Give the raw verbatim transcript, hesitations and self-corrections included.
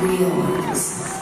Real ones.